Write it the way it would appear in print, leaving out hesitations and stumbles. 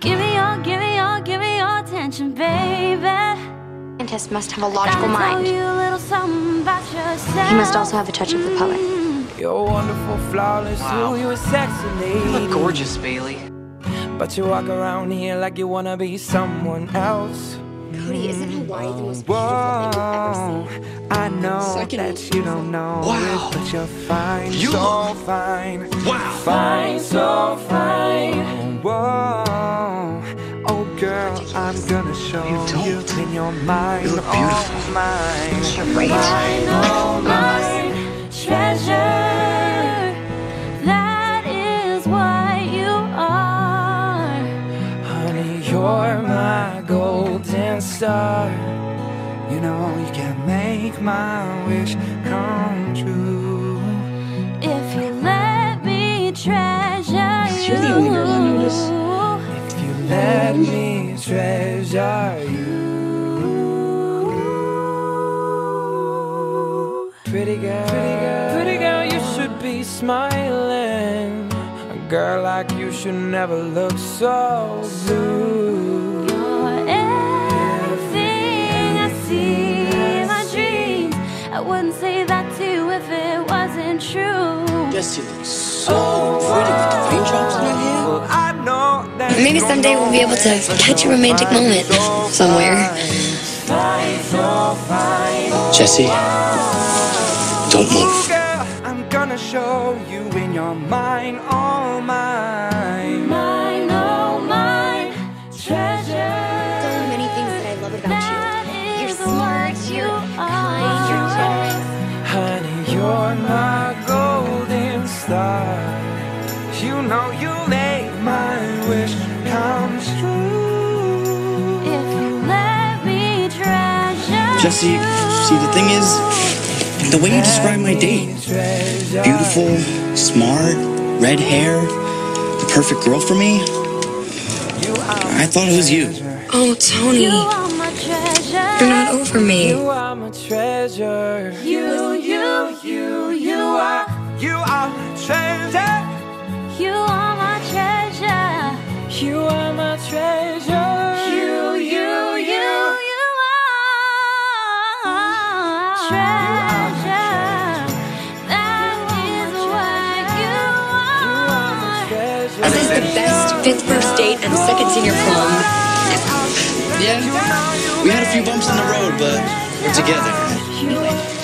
Give me your attention, baby. Scientist must have a logical mind. He must also have a touch of the poet. You're wonderful, flawless, wow. You look gorgeous, Bailey. But you walk around here like you wanna be someone else. Cody, isn't Hawaii the most beautiful thing you've ever seen? I know that you don't know it, but you're fine, you so fine. Wow. Fine, so fine. Whoa. Oh girl, I'm gonna show you in your mind. You look beautiful. You're right. Mine, treasure. That is what you are. Honey, you're my golden star. You know you can make my wish come true. If you let me treasure you. You're the only girl I notice. Let me treasure you. Pretty girl, pretty girl, pretty girl, you should be smiling. A girl like you should never look so blue. You're everything I see in my dreams. I wouldn't say that to you if it wasn't true. Jessie looks so pretty with the raindrops in her hair. Well, I know. Maybe someday we'll be able to catch a romantic moment somewhere. Jessie, don't move. I'm gonna show you in your mind, all mine. Mine, all mine, treasure. There are many things that I love about you. You're smart, you're kind, you're generous. Honey, you're my golden star. You know you make my wish comes true. If you let me treasure. Jessie, see, the thing is, the way you describe my date, beautiful, smart, red hair, the perfect girl for me, I thought it was you. Oh, Tony, you're not over me. You are my treasure. You are treasure. You are my treasure. You are my treasure. You are treasure. That is what you are. This is the best 5th first date and 2nd senior prom. Yeah, we had a few bumps in the road, but we're together.